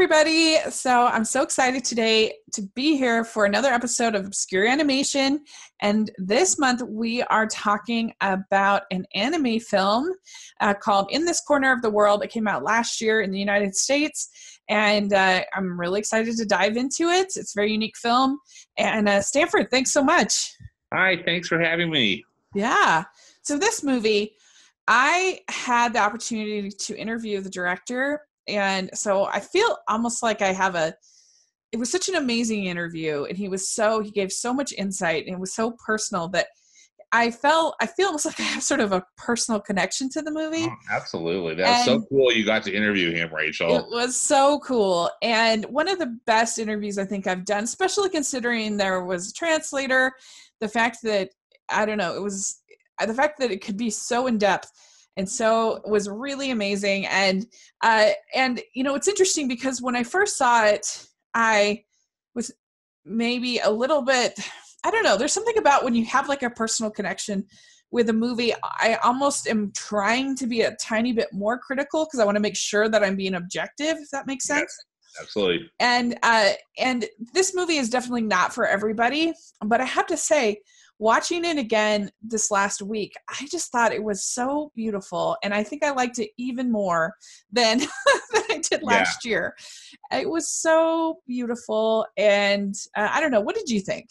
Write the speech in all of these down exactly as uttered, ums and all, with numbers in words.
everybody. So I'm so excited today to be here for another episode of Obscure Animation. And this month we are talking about an anime film uh, called In This Corner of the World. It came out last year in the United States. And uh, I'm really excited to dive into it. It's a very unique film. And uh, Stanford, thanks so much. Hi, thanks for having me. Yeah. So this movie, I had the opportunity to interview the director. And so I feel almost like I have a, it was such an amazing interview. And he was so, he gave so much insight and it was so personal that I felt, I feel almost like I have sort of a personal connection to the movie. Oh, absolutely. That's so cool. You got to interview him, Rachel. It was so cool. And one of the best interviews I think I've done, especially considering there was a translator, the fact that, I don't know, it was the fact that it could be so in depth. And so it was really amazing. And, uh, and, you know, it's interesting because when I first saw it, I was maybe a little bit, I don't know, there's something about when you have like a personal connection with a movie, I almost am trying to be a tiny bit more critical because I want to make sure that I'm being objective, if that makes sense. Yes, absolutely. And, uh, and this movie is definitely not for everybody, but I have to say, watching it again this last week, I just thought it was so beautiful. And I think I liked it even more than, than I did last yeah. year. It was so beautiful. And uh, I don't know, what did you think?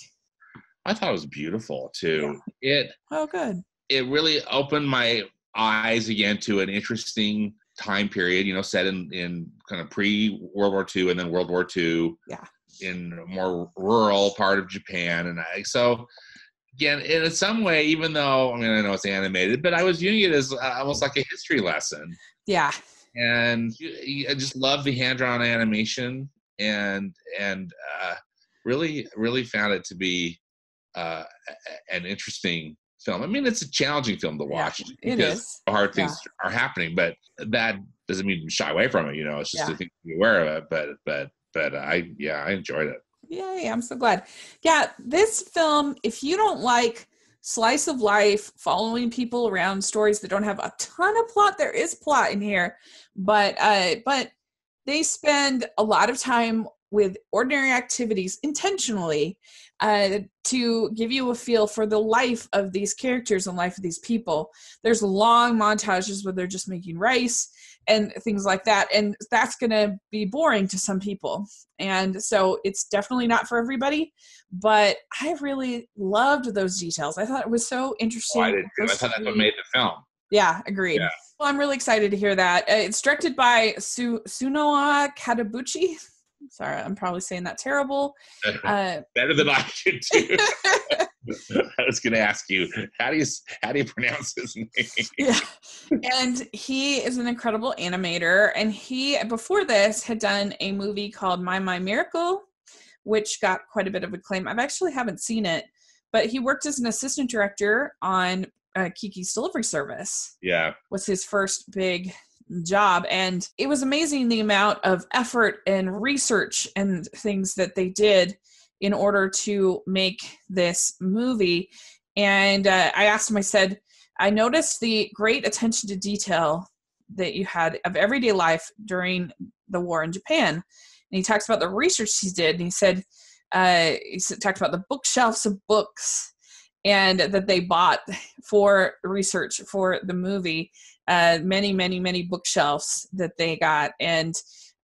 I thought it was beautiful too. Yeah. It Oh, good. It really opened my eyes again to an interesting time period, you know, set in, in kind of pre-World War Two and then World War Two yeah. in a more rural part of Japan. And I, so... Again, in some way, even though, I mean, I know it's animated, but I was viewing it as uh, almost like a history lesson. Yeah. And you, you, I just love the hand-drawn animation and and uh, really, really found it to be uh, an interesting film. I mean, it's a challenging film to watch. Yeah, it is. Hard things yeah. are happening, but that doesn't mean you shy away from it, you know. It's just yeah. a thing to be aware of it. But, but, but I, yeah, I enjoyed it. Yay, I'm so glad. Yeah, this film, if you don't like slice of life, following people around, stories that don't have a ton of plot, there is plot in here, but uh, but they spend a lot of time with ordinary activities intentionally uh, to give you a feel for the life of these characters and life of these people. There's long montages where they're just making rice and things like that. And that's going to be boring to some people. And so it's definitely not for everybody, but I really loved those details. I thought it was so interesting. Oh, I did too. I thought that's what made the film. Yeah, agreed. Yeah. Well, I'm really excited to hear that. It's directed by Su- Sunao Katabuchi. Sorry, I'm probably saying that terrible. Uh, Better than I could do. I was going to ask you, how do you how do you pronounce his name? Yeah. And he is an incredible animator. And he, before this, had done a movie called My My Miracle, which got quite a bit of acclaim. I actually haven't seen it, but he worked as an assistant director on uh, Kiki's Delivery Service. Yeah. Was his first big job. And it was amazing the amount of effort and research and things that they did in order to make this movie. And uh, I asked him, I said, I noticed the great attention to detail that you had of everyday life during the war in Japan. And he talks about the research he did. And he said, uh, he talked about the bookshelves of books and that they bought for research for the movie. Uh, many, many, many bookshelves that they got. And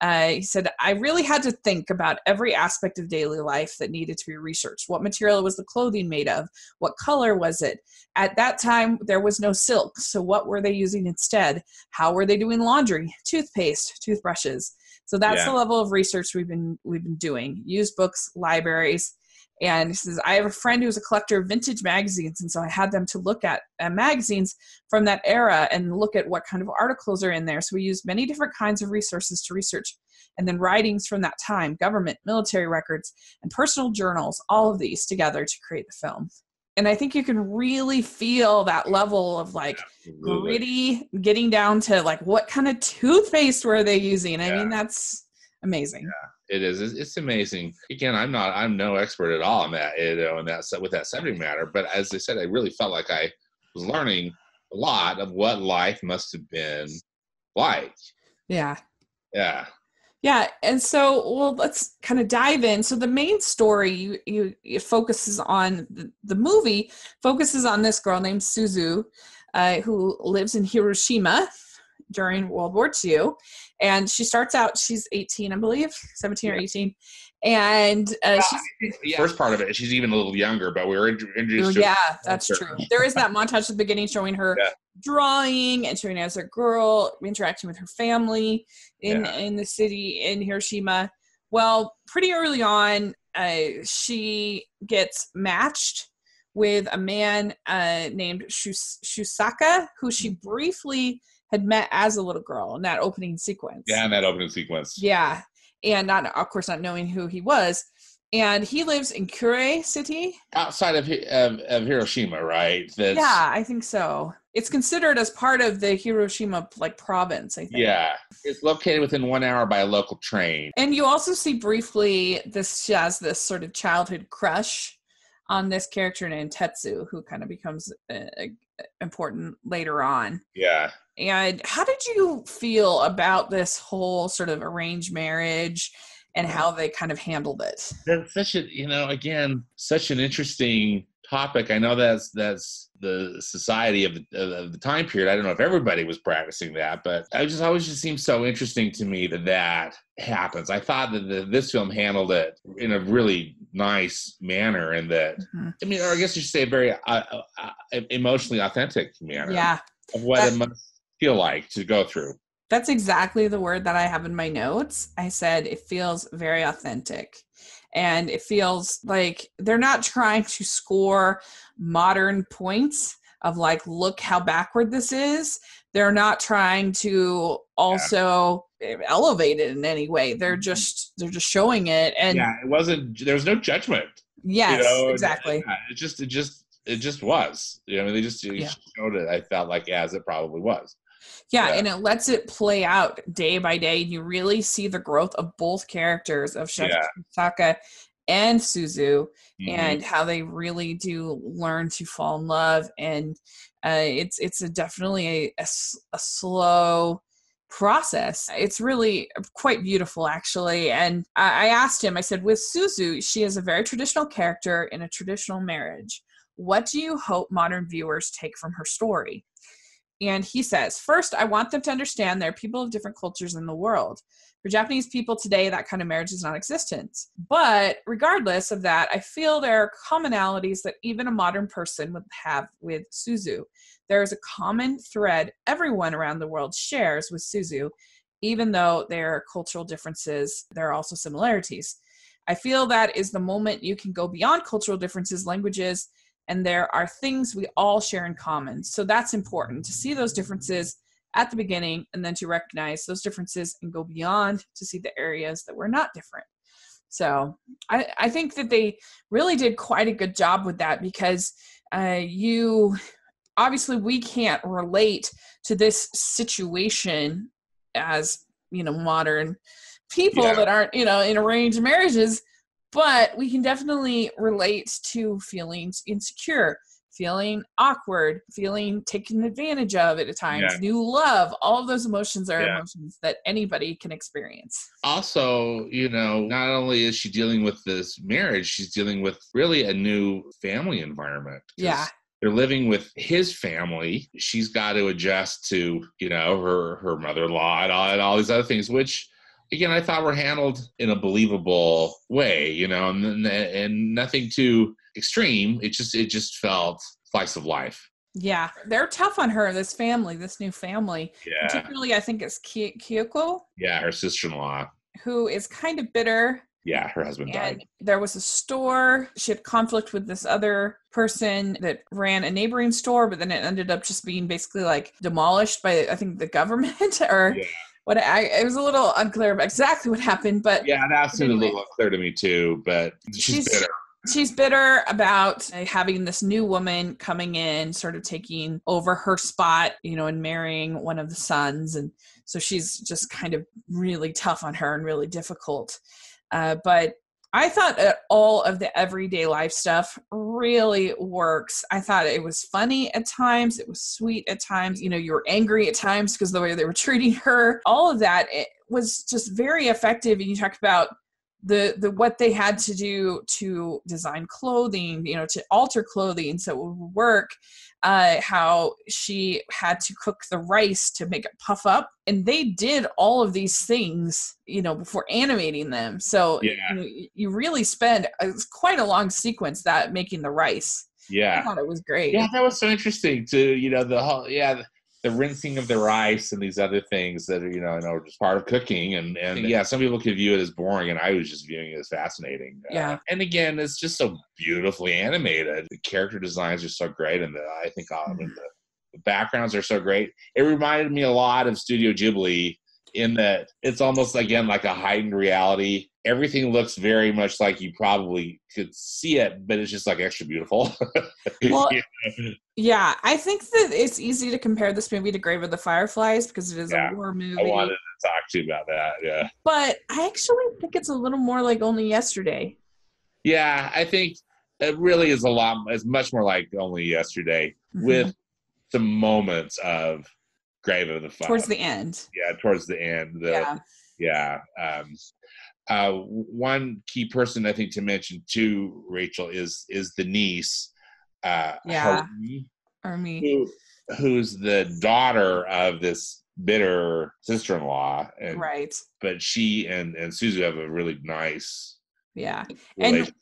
uh, he said, I really had to think about every aspect of daily life that needed to be researched. What material was the clothing made of? What color was it? At that time, there was no silk. So what were they using instead? How were they doing laundry? Toothpaste, toothbrushes. So that's yeah. the level of research we've been we've been doing. Used books, libraries. And he says, I have a friend who's a collector of vintage magazines. And so I had them to look at uh, magazines from that era and look at what kind of articles are in there. So we used many different kinds of resources to research. And then writings from that time, government, military records, and personal journals, all of these together to create the film. And I think you can really feel that level of like Absolutely. gritty, getting down to like, what kind of toothpaste were they using? I yeah. mean, that's amazing. Yeah. It is. It's amazing. Again, I'm not. I'm no expert at all on that. You know, in that with that subject matter. But as I said, I really felt like I was learning a lot of what life must have been like. Yeah. Yeah. Yeah. And so, well, let's kind of dive in. So the main story you, you it focuses on the, the movie focuses on this girl named Suzu, uh, who lives in Hiroshima during World War Two. And she starts out, she's eighteen, I believe, seventeen yeah. or eighteen. And uh, yeah, she's, the first part of it, she's even a little younger, but we were introduced to yeah, that's true. There is that montage at the beginning showing her yeah. drawing and showing as a girl, interacting with her family in, yeah. in the city in Hiroshima. Well, pretty early on, uh, she gets matched with a man uh, named Shus- Shusaka, who she briefly had met as a little girl in that opening sequence. Yeah, in that opening sequence. Yeah. And not, of course, not knowing who he was. And he lives in Kure City. Outside of, of, of Hiroshima, right? That's, yeah, I think so. It's considered as part of the Hiroshima, like, province, I think. Yeah. It's located within one hour by a local train. And you also see briefly this, she has this sort of childhood crush on this character named Tetsu, who kind of becomes uh, important later on. Yeah. And how did you feel about this whole sort of arranged marriage and how they kind of handled it? That's such a, you know, again, such an interesting topic. I know that's that's the society of the, of the time period. I don't know if everybody was practicing that, but I just always just seems so interesting to me that that happens. I thought that the, this film handled it in a really nice manner, and that mm-hmm. I mean, or I guess you should say, very uh, uh, emotionally authentic manner. Yeah, of what that's- it must feel like to go through. That's exactly the word that I have in my notes. I said it feels very authentic, and it feels like they're not trying to score modern points of like, look how backward this is. They're not trying to also yeah. elevate it in any way. They're just they're just showing it, and yeah, it wasn't. There was no judgment. Yes, you know? Exactly. Yeah, it just it just it just was. You know, I mean, they just they yeah. showed it. I felt like as it probably was. Yeah, yeah, and it lets it play out day by day. You really see the growth of both characters, of Chef yeah. Taka and Suzu, mm-hmm. and how they really do learn to fall in love. And uh, it's it's a definitely a, a, a slow process. It's really quite beautiful, actually. And I, I asked him, I said, with Suzu, she is a very traditional character in a traditional marriage. What do you hope modern viewers take from her story? And he says, first, I want them to understand there are people of different cultures in the world. For Japanese people today, that kind of marriage is non-existent. But regardless of that, I feel there are commonalities that even a modern person would have with Suzu. There is a common thread everyone around the world shares with Suzu. Even though there are cultural differences, there are also similarities. I feel that is the moment you can go beyond cultural differences, languages, and there are things we all share in common. So that's important to see those differences at the beginning and then to recognize those differences and go beyond to see the areas that were not different. So I, I think that they really did quite a good job with that, because uh, you, obviously we can't relate to this situation as, you know, modern people yeah. that aren't, you know, in arranged marriages. But we can definitely relate to feeling insecure, feeling awkward, feeling taken advantage of at times, yeah. new love. All of those emotions are yeah. emotions that anybody can experience. Also, you know, not only is she dealing with this marriage, she's dealing with really a new family environment. Yeah. They're living with his family. She's got to adjust to, you know, her, her mother-in-law and all, and all these other things, which... Again, I thought were handled in a believable way, you know, and, and nothing too extreme. It just it just felt slice of life. Yeah, they're tough on her, this family, this new family. Yeah. Particularly, I think it's Ki- Kyoko. Yeah, her sister-in-law. Who is kind of bitter. Yeah, her husband and died. There was a store. She had conflict with this other person that ran a neighboring store, but then it ended up just being basically like demolished by, I think, the government or... Yeah. What I, it was a little unclear about exactly what happened, but yeah, that's anyway. A little unclear to me too. But she's, she's bitter. She's bitter about uh, having this new woman coming in, sort of taking over her spot, you know, and marrying one of the sons, and so she's just kind of really tough on her and really difficult. Uh, but I thought that all of the everyday life stuff really works. I thought it was funny at times. It was sweet at times. You know, you were angry at times because of the way they were treating her. All of that, it was just very effective. And you talked about the, the, what they had to do to design clothing, you know, to alter clothing so it would work, uh, how she had to cook the rice to make it puff up. And they did all of these things, you know, before animating them. So yeah. you know, you really spend a, quite a long sequence that making the rice. Yeah. I thought it was great. Yeah, that was so interesting to, you know, the whole, yeah, the rinsing of the rice and these other things that are, you know, I know are just part of cooking. And, and yeah, some people could view it as boring, and I was just viewing it as fascinating. Yeah. Uh, and again, it's just so beautifully animated. The character designs are so great, and the, I think all of them, the, the backgrounds are so great. It reminded me a lot of Studio Ghibli in that it's almost, again, like a heightened reality. Everything looks very much like you probably could see it, but it's just like extra beautiful. Well, yeah. yeah, I think that it's easy to compare this movie to Grave of the Fireflies because it is yeah, a war movie. I wanted to talk to you about that, yeah. But I actually think it's a little more like Only Yesterday. Yeah, I think it really is a lot, it's much more like Only Yesterday mm-hmm. with the moments of Grave of the Fireflies. Towards the end. Yeah, towards the end. The, yeah. Yeah. Um, Uh, one key person I think to mention too, Rachel, is is the niece, uh, yeah, Harumi, Harumi. Who, who's the daughter of this bitter sister-in-law, and, right? But she and and Suzu have a really nice, yeah, relationship. And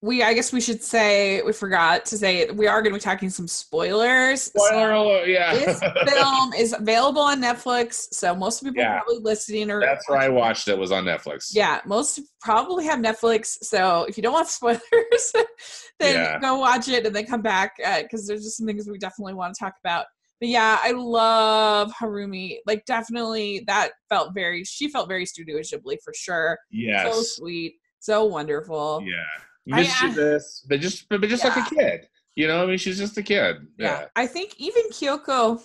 we, I guess we should say, we forgot to say it, we are going to be talking some spoilers. Spoiler alert, yeah. This film is available on Netflix, so most people yeah. probably listening or that's where I watched it, was on Netflix. Yeah, most probably have Netflix, so if you don't want spoilers, then yeah. go watch it and then come back, because uh, there's just some things we definitely want to talk about. But yeah, I love Harumi. Like, definitely, that felt very, she felt very Studio Ghibli for sure. Yes. So sweet, so wonderful. Yeah. Miss you this, but just, but just yeah. like a kid, you know. I mean, she's just a kid. Yeah. yeah, I think even Kyoko,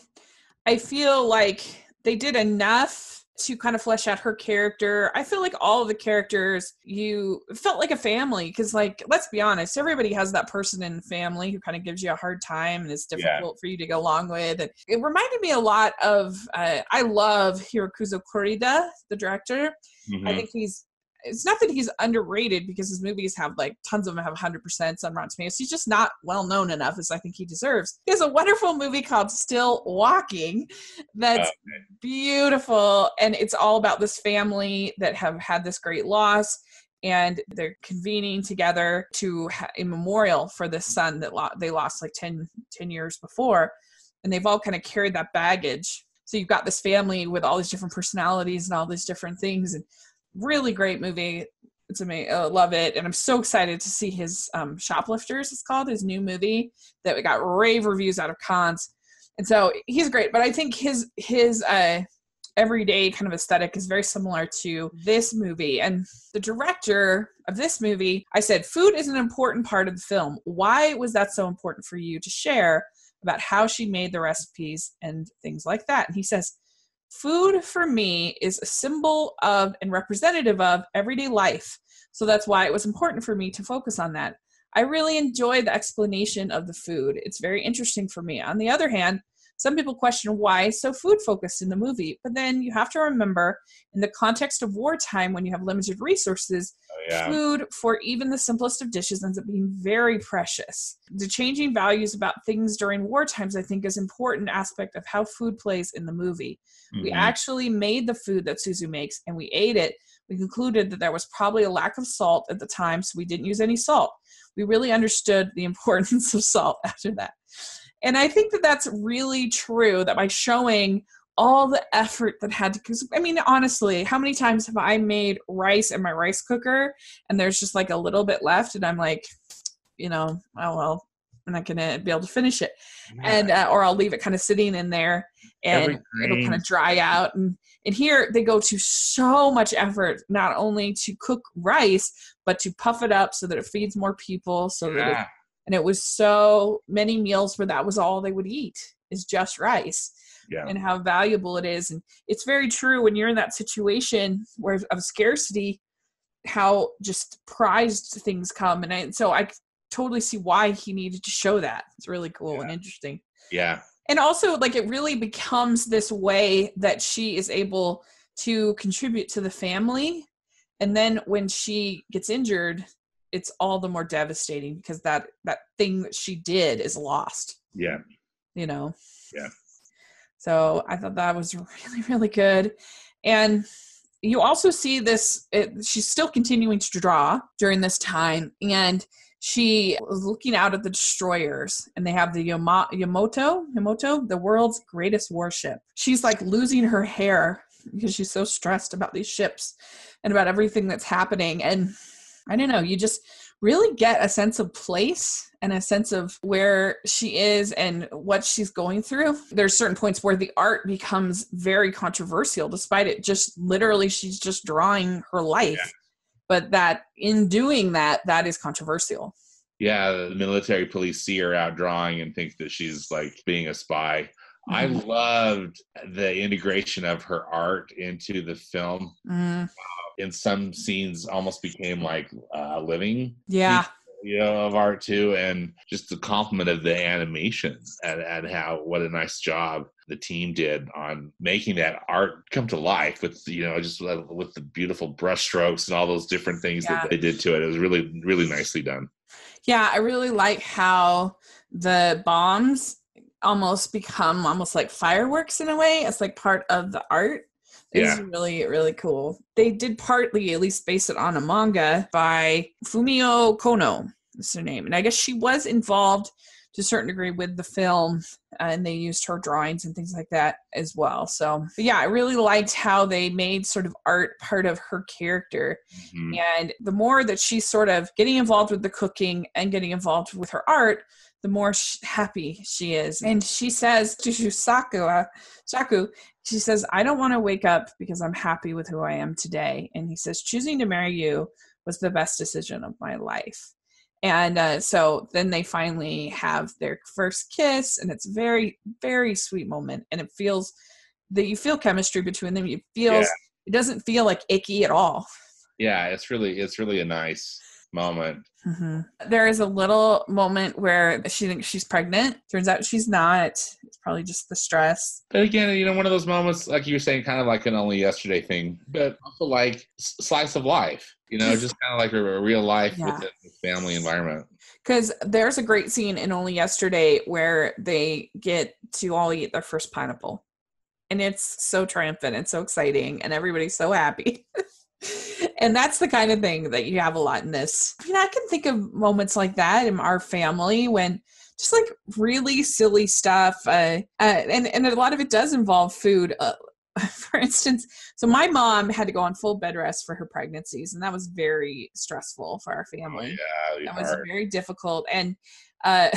I feel like they did enough to kind of flesh out her character. I feel like all of the characters, you felt like a family, because, like, let's be honest, everybody has that person in the family who kind of gives you a hard time and is difficult yeah. for you to get along with. And it reminded me a lot of uh, I love Hirokazu Kore-eda, the director. Mm-hmm. I think he's. It's not that he's underrated, because his movies have, like, tons of them have one hundred percent on Rotten Tomatoes. He's just not well-known enough, as I think he deserves. He has a wonderful movie called Still Walking that's oh, beautiful, and it's all about this family that have had this great loss, and they're convening together to ha- a memorial for this son that lo- they lost, like, ten, ten years before, and they've all kind of carried that baggage. So you've got this family with all these different personalities and all these different things, and really great movie. It's amazing. I love it. And I'm so excited to see his um, Shoplifters, it's called, his new movie that we got rave reviews out of cons. And so he's great. But I think his his uh, everyday kind of aesthetic is very similar to this movie. And the director of this movie, I said, food is an important part of the film. Why was that so important for you to share about how she made the recipes and things like that? And he says, food for me is a symbol of and representative of everyday life. So that's why it was important for me to focus on that. I really enjoy the explanation of the food. It's very interesting for me. On the other hand, some people question why so food focused in the movie, but then you have to remember, in the context of wartime, when you have limited resources, oh, yeah. food for even the simplest of dishes ends up being very precious. The changing values about things during war times, I think, is an important aspect of how food plays in the movie. Mm-hmm. We actually made the food that Suzu makes, and we ate it. We concluded that there was probably a lack of salt at the time, so we didn't use any salt. We really understood the importance of salt after that. And I think that that's really true, that by showing all the effort that had to, cause, I mean, honestly, how many times have I made rice in my rice cooker and there's just like a little bit left and I'm like, you know, oh, well, I'm not going to be able to finish it. And, uh, or I'll leave it kind of sitting in there and it'll kind of dry out. And, and here they go to so much effort, not only to cook rice, but to puff it up so that it feeds more people, so yeah. that it, and it was so many meals where that was all they would eat, is just rice, yeah. and how valuable it is. And it's very true when you're in that situation where of scarcity, how just prized things come. And, I, and so I totally see why he needed to show that. It's really cool yeah. and interesting. Yeah. And also, like, it really becomes this way that she is able to contribute to the family. And then when she gets injured, it's all the more devastating because that, that thing that she did is lost. Yeah. You know? Yeah. So I thought that was really, really good. And you also see this, it, she's still continuing to draw during this time. And she was looking out at the destroyers, and they have the Yama- Yamato, Yamato, the world's greatest warship. She's like losing her hair because she's so stressed about these ships and about everything that's happening. And I don't know, you just really get a sense of place and a sense of where she is and what she's going through. There's certain points where the art becomes very controversial, despite it just literally she's just drawing her life. Yeah. But that in doing that, that is controversial. Yeah, the military police see her out drawing and think that she's like being a spy. Mm. I loved the integration of her art into the film. Mm. In some scenes almost became like uh, living yeah you know, of art too, and just the compliment of the animation and, and how what a nice job the team did on making that art come to life with, you know, just with the beautiful brushstrokes and all those different things yeah. that they did to it. It was really, really nicely done. Yeah, I really like how the bombs almost become almost like fireworks in a way. It's like part of the art. It's yeah. really, really cool. They did partly, at least base it on a manga by Fumio Kono, is her name. And I guess she was involved to a certain degree with the film, uh, and they used her drawings and things like that as well. So, but yeah, I really liked how they made sort of art part of her character. Mm-hmm. And the more that she's sort of getting involved with the cooking and getting involved with her art, the more sh- happy she is. And she says to Shusaku, Shaku, she says, I don't want to wake up because I'm happy with who I am today. And he says, choosing to marry you was the best decision of my life. And uh, so then they finally have their first kiss, and it's a very, very sweet moment. And it feels that you feel chemistry between them. You feel, yeah. It doesn't feel like icky at all. Yeah, it's really, it's really a nice moment. Mm-hmm. There is a little moment where she thinks she's pregnant. Turns out she's not. It's probably just the stress. But again, you know, one of those moments, like you were saying, kind of like an Only Yesterday thing, but also like slice of life, you know, just kind of like a, a real life yeah. with the family environment. Because there's a great scene in Only Yesterday where they get to all eat their first pineapple. And it's so triumphant and so exciting, and everybody's so happy. And that's the kind of thing that you have a lot in this. I mean, I can think of moments like that in our family when just like really silly stuff. Uh, uh, and, and a lot of it does involve food. Uh, for instance, so my mom had to go on full bed rest for her pregnancies, and that was very stressful for our family. Oh, yeah, that was hard. Very difficult. And uh,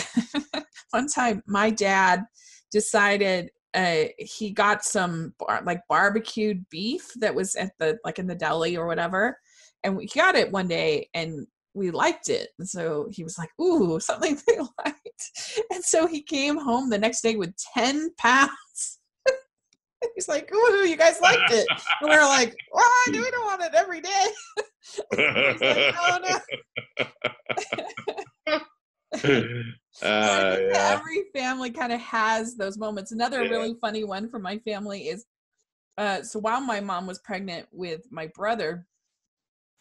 one time my dad decided Uh, he got some bar- like barbecued beef that was at the, like in the deli or whatever. And we got it one day and we liked it. And so he was like, ooh, something they liked. And so he came home the next day with ten pounds. He's like, ooh, you guys liked it. And we were like, what? We don't want it every day. He's like, oh, no. uh, yeah. Every family kind of has those moments. Another yeah. really funny one for my family is uh so while my mom was pregnant with my brother,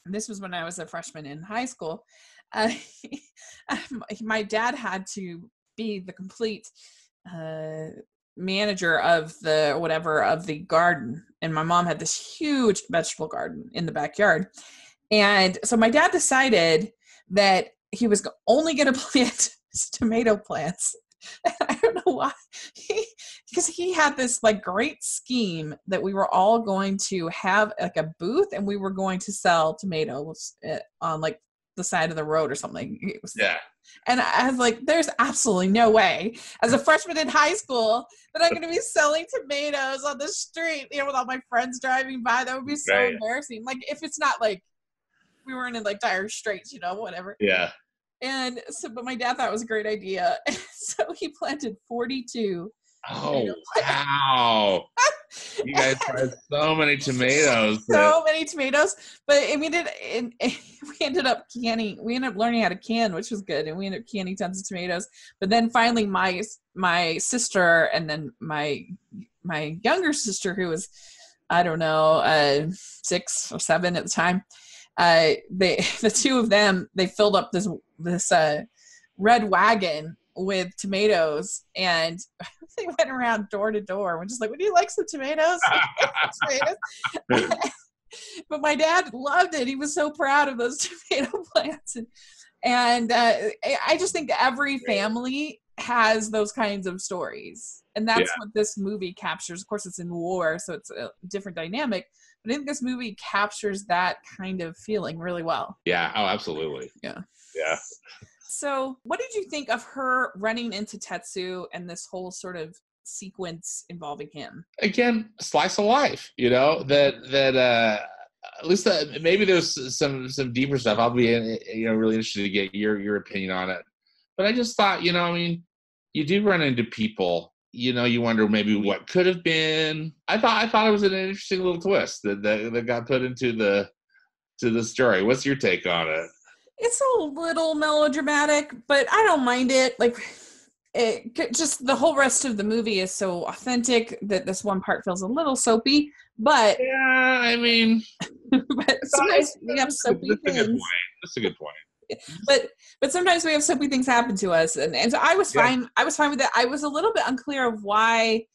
and this was when I was a freshman in high school, uh, my dad had to be the complete uh manager of the whatever of the garden, and my mom had this huge vegetable garden in the backyard. And so my dad decided that he was only going to plant his tomato plants. I don't know why. He, because he had this like great scheme that we were all going to have like a booth, and we were going to sell tomatoes on like the side of the road or something. It was, yeah. And I was like, there's absolutely no way as a freshman in high school that I'm going to be selling tomatoes on the street, you know, with all my friends driving by. That would be so right. embarrassing. Like if it's not like, we weren't in like dire straits, you know, whatever. Yeah. And so, but my dad thought it was a great idea. And so he planted forty-two. Oh, wow. You guys planted so many tomatoes. So but... many tomatoes. But I mean, it, it, it, we ended up canning. We ended up learning how to can, which was good. And we ended up canning tons of tomatoes. But then finally my, my sister, and then my, my younger sister, who was I don't know, uh, six or seven at the time. Uh, they, the two of them, they filled up this this uh, red wagon with tomatoes, and they went around door to door. We're just like, would you like some tomatoes? But my dad loved it. He was so proud of those tomato plants. And, and uh, I just think every family has those kinds of stories. And that's yeah. what this movie captures. Of course, it's in war, so it's a different dynamic. But I think this movie captures that kind of feeling really well. Yeah. Oh, absolutely. Yeah. Yeah. So what did you think of her running into Tetsu and this whole sort of sequence involving him? Again, slice of life, you know, that, that, uh, at least that maybe there's some, some deeper stuff. I'll be, you know, really interested to get your, your opinion on it. But I just thought, you know, I mean, you do run into people, you know, you wonder maybe what could have been. I thought, I thought it was an interesting little twist that, that, that got put into the, to the story. What's your take on it? It's a little melodramatic, but I don't mind it. Like, it just, the whole rest of the movie is so authentic that this one part feels a little soapy, but yeah, I mean, but sometimes we have soapy things. That's a good point. That's a good point. But but sometimes we have soapy things happen to us, and, and so I was fine. Yeah. I was fine with that. I was a little bit unclear of why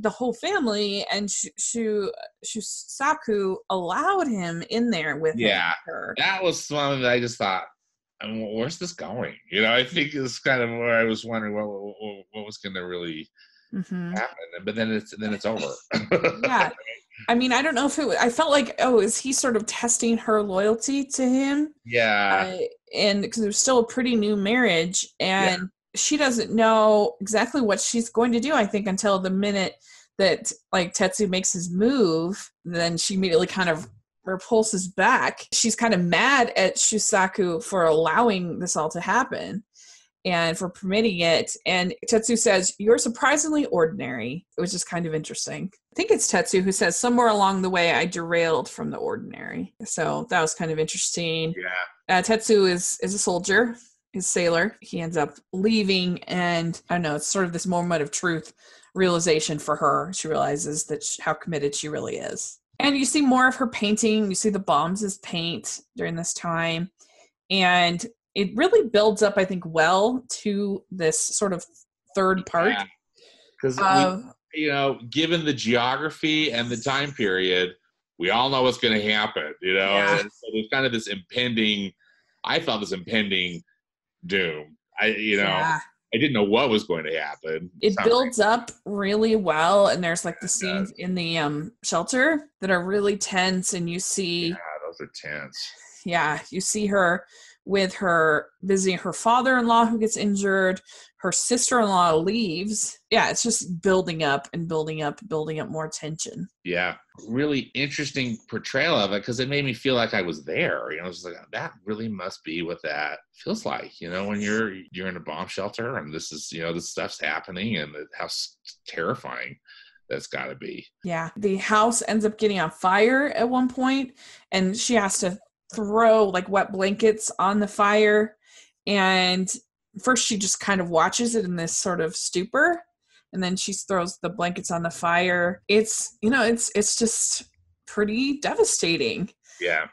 the whole family and Sh- Sh- Shusaku allowed him in there with yeah, her. That was something that I just thought, I mean, where's this going? You know, I think it's kind of where I was wondering what what, what was going to really mm-hmm. happen, but then it's then it's over. Yeah, I mean, I don't know if it was, I felt like, oh, is he sort of testing her loyalty to him? Yeah, uh, and because it was still a pretty new marriage, and. Yeah. She doesn't know exactly what she's going to do, I think, until the minute that, like, Tetsu makes his move, then she immediately kind of repulses back. She's kind of mad at Shusaku for allowing this all to happen and for permitting it. And Tetsu says, "You're surprisingly ordinary," which is kind of interesting. I think it's Tetsu who says, "Somewhere along the way, I derailed from the ordinary." So that was kind of interesting. Yeah. Uh, Tetsu is, is a soldier. His sailor, he ends up leaving, and I don't know, it's sort of this moment of truth realization for her. She realizes that she, how committed she really is. And you see more of her painting. You see the bombs as paint during this time, and it really builds up, I think, well to this sort of third part. Because yeah. you know, given the geography and the time period, we all know what's going to happen. You know, yeah. and so there's kind of this impending. I felt this impending. doom. I, you know, yeah. I didn't know what was going to happen. It Sounds builds like. up really well, and there's like the scenes in the um shelter that are really tense, and you see, yeah, those are tense. Yeah, you see her with her visiting her father-in-law who gets injured. Her sister-in-law leaves. Yeah, it's just building up and building up, building up more tension. Yeah, really interesting portrayal of it, because it made me feel like I was there. You know, I was like, that really must be what that feels like. You know, when you're you're in a bomb shelter and this is, you know, this stuff's happening, and how terrifying that's got to be. Yeah, the house ends up getting on fire at one point, and she has to throw like wet blankets on the fire, and first she just kind of watches it in this sort of stupor, and then she throws the blankets on the fire. It's, you know, it's it's just pretty devastating. Yeah.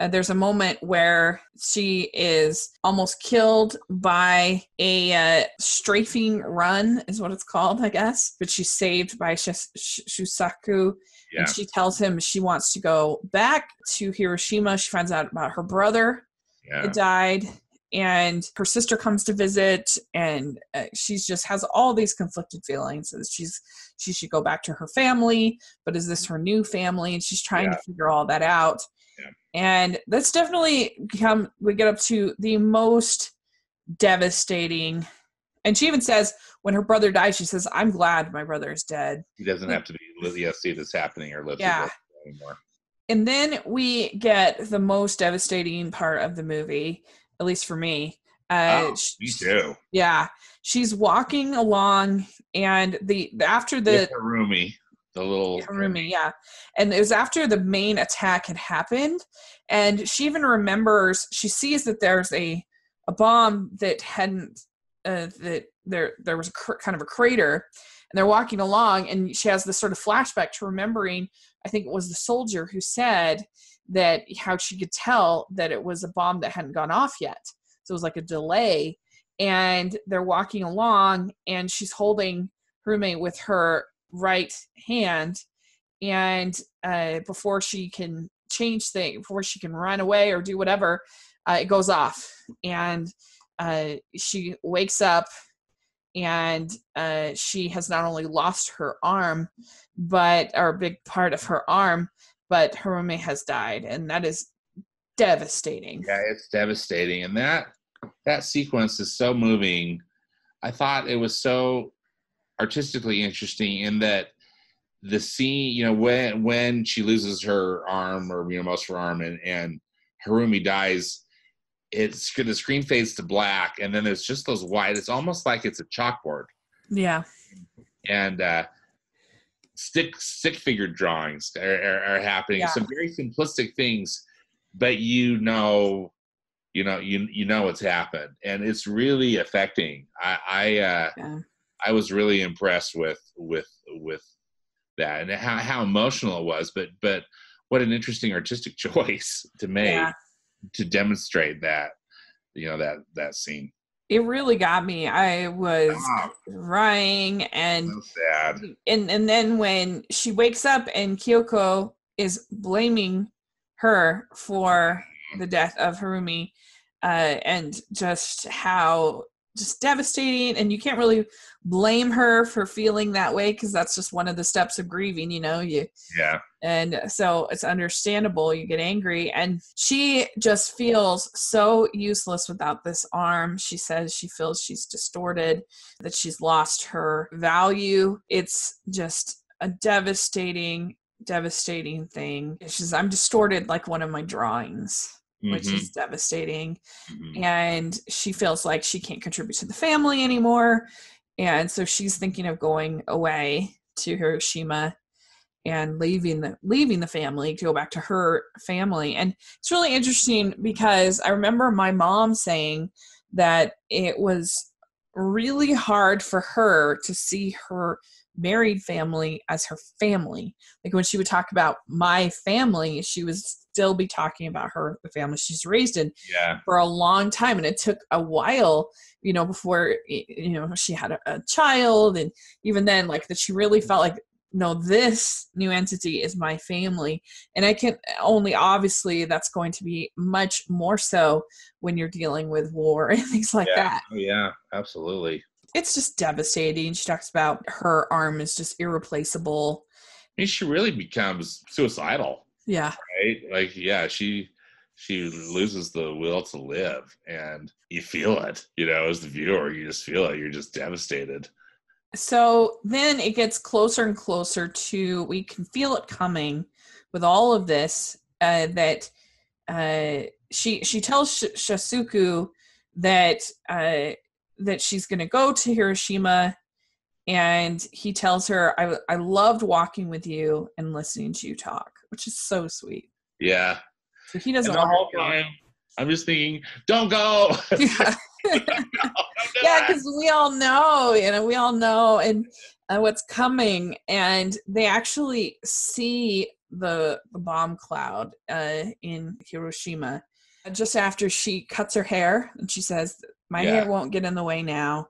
Uh, there's a moment where she is almost killed by a uh, strafing run, is what it's called, I guess. But she's saved by Shus- Shusaku. Yeah. And she tells him she wants to go back to Hiroshima. She finds out about her brother yeah. that died. And her sister comes to visit, and uh, she's just has all these conflicted feelings. She's she should go back to her family, but is this her new family? And she's trying yeah. to figure all that out. Yeah. And that's definitely become, we get up to the most devastating. And she even says, when her brother dies, she says, "I'm glad my brother is dead." He doesn't have to be, yeah, see this happening or live yeah. anymore. And then we get the most devastating part of the movie. At least for me. Uh, oh, me too. Yeah. She's walking along, and the after the... Harumi. The little... Harumi, yeah. And it was after the main attack had happened, and she even remembers, she sees that there's a, a bomb that hadn't... Uh, that there there was a cr- kind of a crater, and they're walking along, and she has this sort of flashback to remembering, I think it was the soldier who said that how she could tell that it was a bomb that hadn't gone off yet. So it was like a delay, and they're walking along, and she's holding her roommate with her right hand, and uh, before she can change things, before she can run away or do whatever, uh, it goes off, and uh, she wakes up, and uh, she has not only lost her arm, but, or a big part of her arm, but her roommate has died, and that is devastating. Yeah, it's devastating, and that that sequence is so moving. I thought it was so artistically interesting in that the scene, you know, when when she loses her arm, or you know, most of her arm, and and Harumi dies, it's the screen fades to black, and then there's just those white. It's almost like it's a chalkboard. Yeah. And uh, stick stick figure drawings are, are, are happening. Yeah. Some very simplistic things, but you know, you know, you you know what's happened, and it's really affecting. I I uh, yeah. I was really impressed with with with that, and how how emotional it was. But but what an interesting artistic choice to make. Yeah. To demonstrate that, you know, that that scene, it really got me. I was oh, crying, and so sad. and and then when she wakes up and Kyoko is blaming her for the death of Harumi, uh and just how just devastating, and you can't really blame her for feeling that way, because that's just one of the steps of grieving, you know. You yeah and so it's understandable you get angry, and she just feels so useless without this arm. She says she feels she's distorted, that she's lost her value. It's just a devastating devastating thing. She says, I'm distorted like one of my drawings. Mm-hmm. Which is devastating. Mm-hmm. And she feels like she can't contribute to the family anymore, and so she's thinking of going away to Hiroshima and leaving the leaving the family to go back to her family. And it's really interesting because I remember my mom saying that it was really hard for her to see her married family as her family. Like when she would talk about my family, she was still be talking about her, the family she's raised in, yeah. for a long time. And it took a while, you know, before, you know, she had a, a child. And even then, like that, she really felt like, no, this new entity is my family. And I can only, obviously that's going to be much more so when you're dealing with war and things like yeah. that. Oh, yeah, absolutely. It's just devastating. She talks about her arm is just irreplaceable. I mean, she really becomes suicidal. Yeah. Right? Like, yeah, she she loses the will to live, and you feel it, you know, as the viewer, you just feel it. You're just devastated. So then it gets closer and closer to, we can feel it coming with all of this, uh, that uh, she she tells Sh- Shasuku that uh, that she's going to go to Hiroshima, and he tells her, I, I loved walking with you and listening to you talk. Which is so sweet. Yeah. So he doesn't. And the whole time, I'm just thinking, don't go. Yeah, because do yeah, we all know, you know, we all know, and uh, what's coming. And they actually see the, the bomb cloud uh, in Hiroshima. Just after she cuts her hair, and she says, "My yeah. hair won't get in the way now,"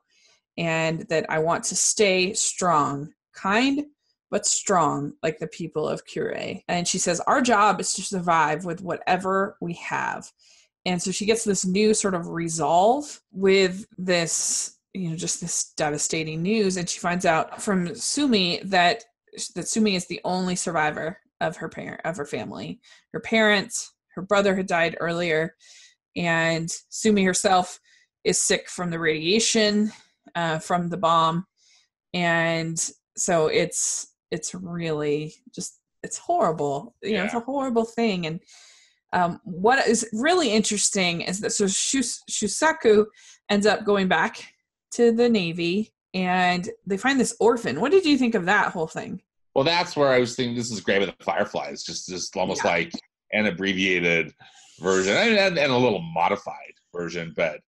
and that I want to stay strong, kind. But strong, like the people of Kure. And she says, our job is to survive with whatever we have. And so she gets this new sort of resolve with this, you know, just this devastating news. And she finds out from Sumi that, that Sumi is the only survivor of her parent, of her family. Her parents, her brother had died earlier, and Sumi herself is sick from the radiation, uh, from the bomb. And so it's, it's really just, it's horrible. You yeah. know, it's a horrible thing. And um, what is really interesting is that, so Shus- Shusaku ends up going back to the Navy, and they find this orphan. What did you think of that whole thing? Well, that's where I was thinking, this is Grave of the Fireflies, just, just almost yeah. like an abbreviated version, and, and a little modified version, but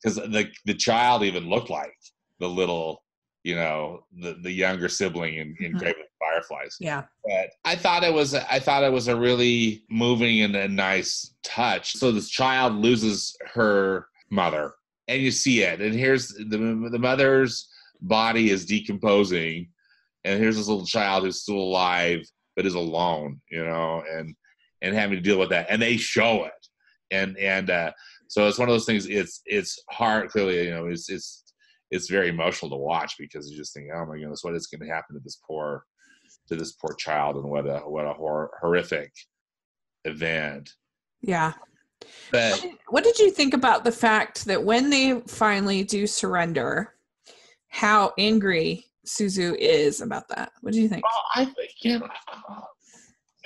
because the, the child even looked like the little, you know, the, the younger sibling in, in mm-hmm. Grave of the Fireflies. Yeah. But I thought it was, I thought it was a really moving and a nice touch. So this child loses her mother, and you see it. And here's the, the mother's body is decomposing, and here's this little child who's still alive, but is alone, you know, and, and having to deal with that. And they show it. And, and, uh, so it's one of those things. It's, it's hard. Clearly, you know, it's, it's, it's very emotional to watch, because you just think, oh my goodness, what is going to happen to this poor, to this poor child, and what a, what a hor- horrific event. Yeah. But what did, what did you think about the fact that when they finally do surrender, how angry Suzu is about that? What do you think? Well, I again,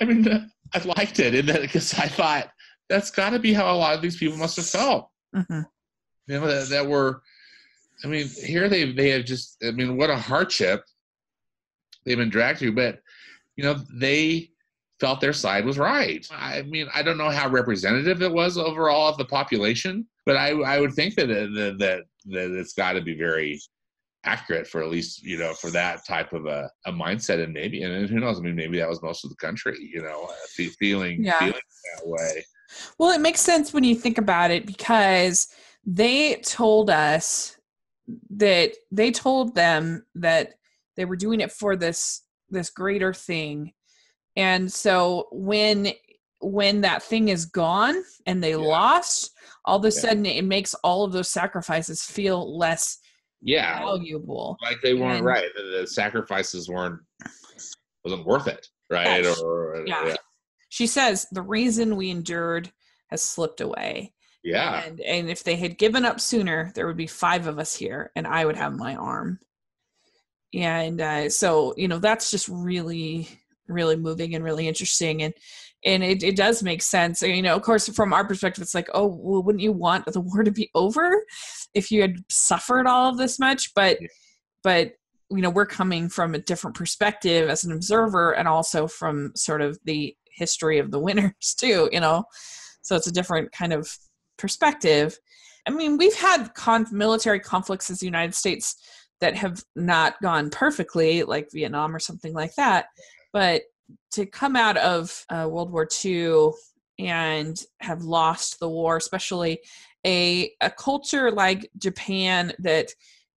I mean, I liked it in that, because I thought that's got to be how a lot of these people must have felt. Mm-hmm. You know, that, that were. I mean, here they they have just, I mean, what a hardship they've been dragged through. But, you know, they felt their side was right. I mean, I don't know how representative it was overall of the population, but I, I would think that, that, that, that it's got to be very accurate for at least, you know, for that type of a, a mindset. And maybe, and who knows, I mean, maybe that was most of the country, you know, feeling, yeah. feeling that way. Well, it makes sense when you think about it, because they told us, that they told them that they were doing it for this this greater thing. And so when when that thing is gone and they yeah. lost, all of a yeah. sudden it makes all of those sacrifices feel less yeah. valuable. Like they weren't and, right. The, the sacrifices weren't wasn't worth it. Right. Yeah. Or yeah. yeah. She says the reason we endured has slipped away. Yeah. And, and if they had given up sooner, there would be five of us here, and I would have my arm. And uh, so, you know, that's just really, really moving and really interesting. And and it, it does make sense. And, you know, of course, from our perspective, it's like, oh, well, wouldn't you want the war to be over if you had suffered all of this much? But, yeah. but you know, we're coming from a different perspective as an observer, and also from sort of the history of the winners too, you know. So it's a different kind of perspective. I mean, we've had con- military conflicts in the United States that have not gone perfectly, like Vietnam or something like that. But to come out of uh, World War Two and have lost the war, especially a a culture like Japan that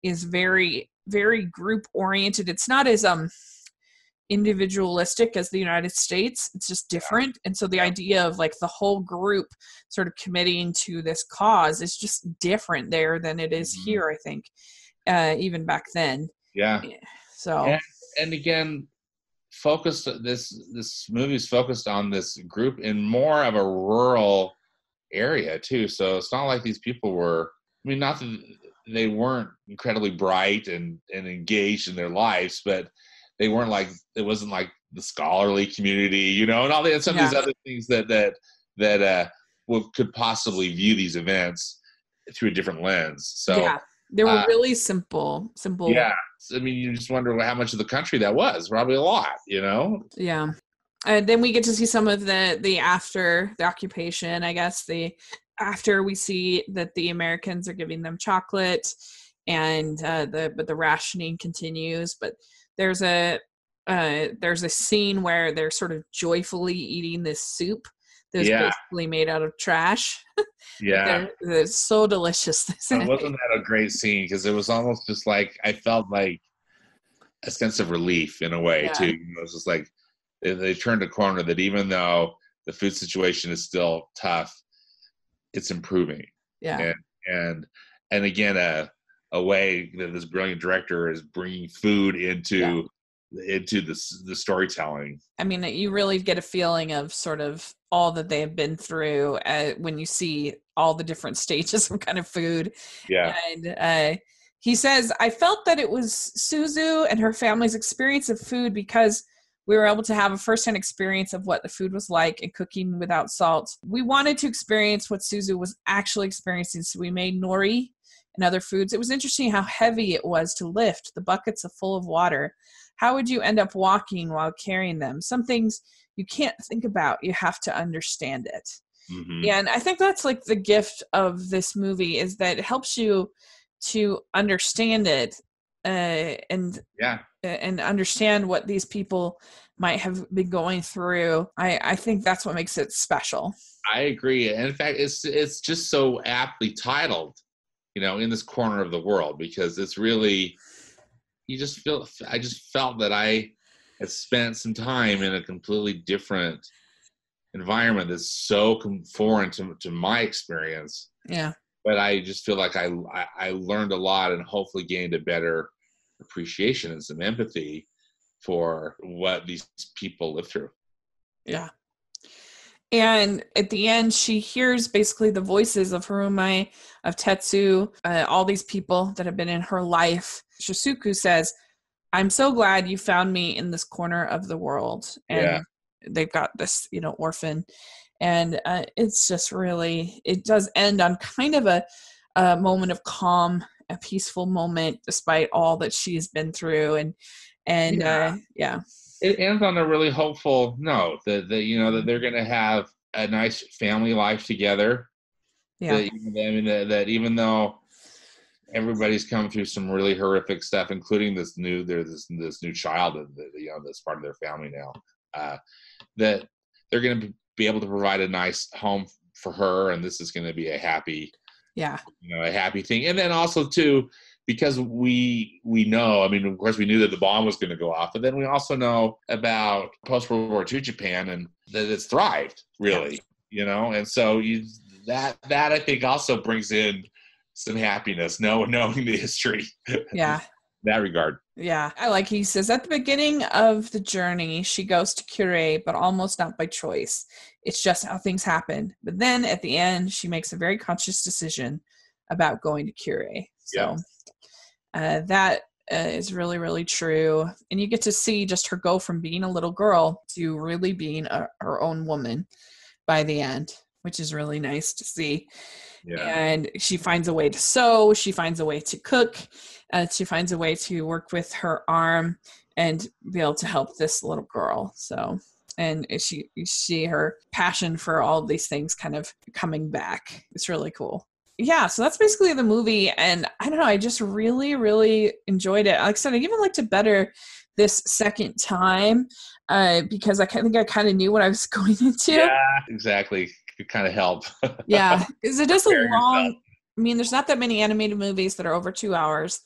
is very, very group oriented. It's not as um individualistic as the United States. It's just different. And so the idea of like the whole group sort of committing to this cause is just different there than it is mm-hmm. here, I think, uh, even back then. Yeah. So. And, and again, focused this, this movie's focused on this group in more of a rural area too. So it's not like these people were, I mean, not that they weren't incredibly bright and, and engaged in their lives, but they weren't like, it wasn't like the scholarly community, you know, and all the, and some yeah. of these other things that, that, that, uh, well, could possibly view these events through a different lens. So yeah, they were uh, really simple, simple. Yeah. I mean, you just wonder how much of the country that was, probably a lot, you know? Yeah. And then we get to see some of the, the after the occupation, I guess the, after we see that the Americans are giving them chocolate and, uh, the, but the rationing continues, but There's a uh, there's a scene where they're sort of joyfully eating this soup that's yeah. basically made out of trash. Yeah, it's so delicious. It wasn't that a great scene, because it was almost just like I felt like a sense of relief in a way yeah. too. It was just like they, they turned a corner, that even though the food situation is still tough, it's improving. Yeah, and and, and again, uh. a way that this brilliant director is bringing food into yeah. into the the storytelling. I mean, you really get a feeling of sort of all that they have been through uh, when you see all the different stages of kind of food. Yeah. And uh, he says, I felt that it was Suzu and her family's experience of food, because we were able to have a firsthand experience of what the food was like and cooking without salt. We wanted to experience what Suzu was actually experiencing, so we made nori and other foods. It was interesting how heavy it was to lift. The buckets are full of water. How would you end up walking while carrying them? Some things you can't think about. You have to understand it. Mm-hmm. And I think that's like the gift of this movie, is that it helps you to understand it uh, and yeah, and understand what these people might have been going through. I, I think that's what makes it special. I agree. And in fact, it's it's just so aptly titled, you know, In This Corner of the World, because it's really, you just feel, I just felt that I had spent some time in a completely different environment that's so foreign to, to my experience. Yeah. But I just feel like I, I, I learned a lot and hopefully gained a better appreciation and some empathy for what these people live through. Yeah. And at the end, she hears basically the voices of Harumi, of Tetsu, uh, all these people that have been in her life. Shizuku says, I'm so glad you found me in this corner of the world. And yeah. They've got this, you know, orphan. And uh, it's just really, it does end on kind of a, a moment of calm, a peaceful moment, despite all that she's been through. And, and yeah. Uh, yeah. It ends on a really hopeful note that, that you know, that they're going to have a nice family life together. Yeah. That, I mean, that, that even though everybody's come through some really horrific stuff, including this new, there's this, this new child that, you know, that's part of their family now, uh, that they're going to be able to provide a nice home for her. And this is going to be a happy, yeah, you know, a happy thing. And then also too, because we we know, I mean, of course, we knew that the bomb was going to go off, but then we also know about post-World War Two Japan and that it's thrived, really, you know? And so you, that, that I think also brings in some happiness, knowing, knowing the history. Yeah. In that regard. Yeah. I like, he says, at the beginning of the journey, she goes to Kure, but almost not by choice. It's just how things happen. But then at the end, she makes a very conscious decision about going to Kure. So. Yeah. Uh, that uh, is really, really true. And you get to see just her go from being a little girl to really being a, her own woman by the end, which is really nice to see. Yeah. And she finds a way to sew. She finds a way to cook. Uh, she finds a way to work with her arm and be able to help this little girl. So, and she, you see her passion for all of these things kind of coming back. It's really cool. Yeah, so that's basically the movie, and I don't know, I just really, really enjoyed it. Like I said, I even liked it better this second time uh, because I think I kind of knew what I was going into. Yeah, exactly. It kind of helped. Yeah, because it is a long, I mean, there's not that many animated movies that are over two hours,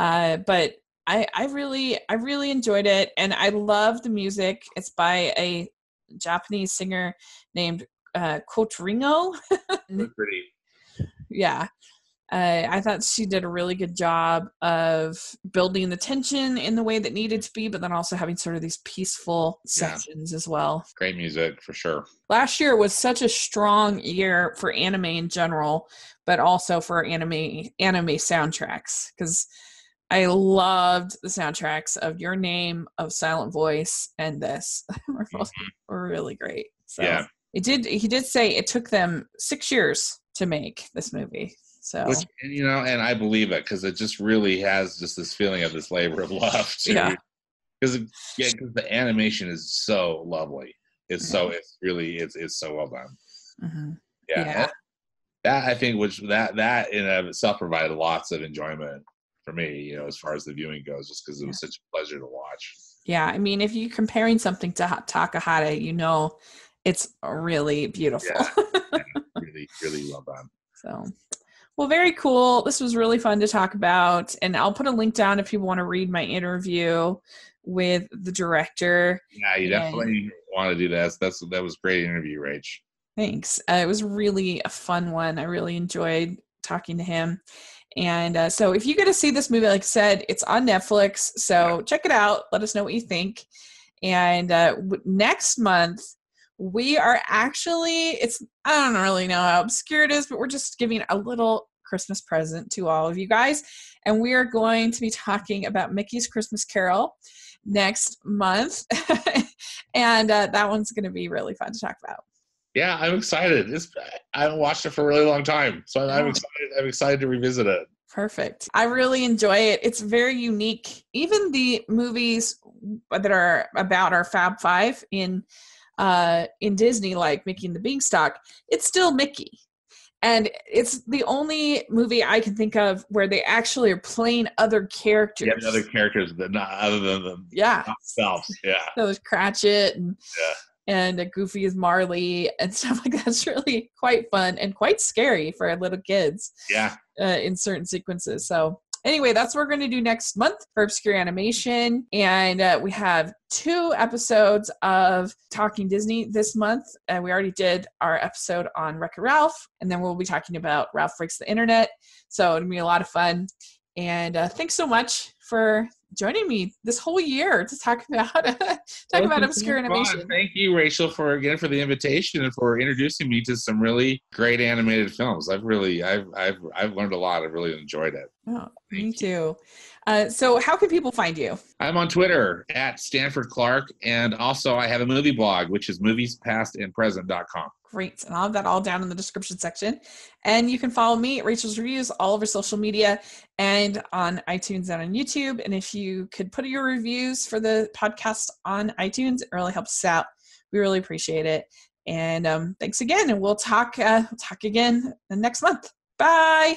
uh, but I, I really, I really enjoyed it, and I love the music. It's by a Japanese singer named uh, Kotringo. Pretty. Yeah. Uh, I thought she did a really good job of building the tension in the way that needed to be, but then also having sort of these peaceful sections yeah. as well. Great music for sure. Last year was such a strong year for anime in general, but also for anime, anime soundtracks, because I loved the soundtracks of Your Name, of Silent Voice, and this were both mm-hmm. really great. So yeah. It did. He did say it took them six years to make this movie. So, which, you know, and I believe it, because it just really has just this feeling of this labor of love too. Yeah. Because yeah, the animation is so lovely. It's mm-hmm. so, it's really, it's it's so well done. Mm-hmm. Yeah. yeah. That, that I think, which that, that in and of itself provided lots of enjoyment for me, you know, as far as the viewing goes, just because it was yeah. such a pleasure to watch. Yeah. I mean, if you're comparing something to Takahata, you know, it's really beautiful. Yeah. Yeah. Really, really well done. So, well, very cool. This was really fun to talk about. And I'll put a link down if you want to read my interview with the director. Yeah, you and definitely want to do that. That's, that was a great interview, Rach. Thanks. Uh, it was really a fun one. I really enjoyed talking to him. And uh, so if you get to see this movie, like I said, it's on Netflix. So yeah. Check it out. Let us know what you think. And uh, w- next month, we are actually, it's, I don't really know how obscure it is, but we're just giving a little Christmas present to all of you guys. And we are going to be talking about Mickey's Christmas Carol next month. and uh, that one's going to be really fun to talk about. Yeah, I'm excited. It's, I haven't watched it for a really long time. So I'm, I'm excited. I'm excited to revisit it. Perfect. I really enjoy it. It's very unique. Even the movies that are about our Fab Five in Uh, in Disney, like Mickey and the Beanstalk, it's still Mickey. And it's the only movie I can think of where they actually are playing other characters. Yeah, other characters that not other than them. Yeah. Themselves. Yeah. So it's Cratchit and yeah. and Goofy is Marley and stuff like that. It's really quite fun and quite scary for little kids. Yeah. Uh, in certain sequences. So anyway, that's what we're going to do next month for Obscure Animation. And uh, we have two episodes of Talking Disney this month. And we already did our episode on Wreck-It Ralph. And then we'll be talking about Ralph Breaks the Internet. So it'll be a lot of fun. And uh, thanks so much for joining me this whole year to talk about talk well, about Obscure Animation. Fun. Thank you, Rachel, for again for the invitation and for introducing me to some really great animated films. I've really I've I've I've learned a lot. I've really enjoyed it. Oh, Thank me you. too. Uh, so how can people find you? I'm on Twitter at Stanford Clark, and also I have a movie blog, which is movies past and present dot com. Great. And I'll have that all down in the description section. And you can follow me at Rachel's Reviews all over social media and on iTunes and on YouTube. And if you could put your reviews for the podcast on iTunes, it really helps us out. We really appreciate it. And um, thanks again. And we'll talk, uh, talk again next month. Bye.